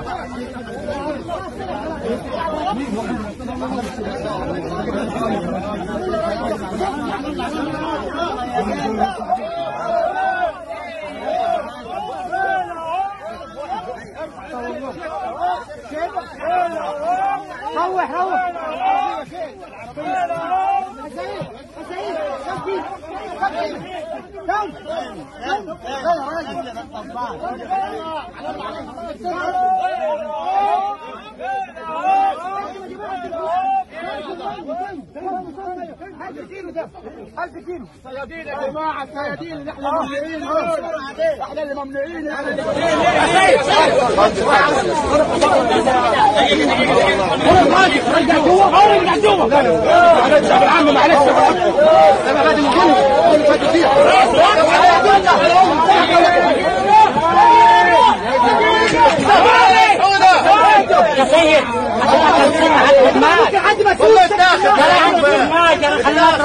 روح كيلو صيادين يا جماعه، صيادين نحن ممنوعين، احنا اللي ممنوعين. يا جماعة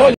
والله.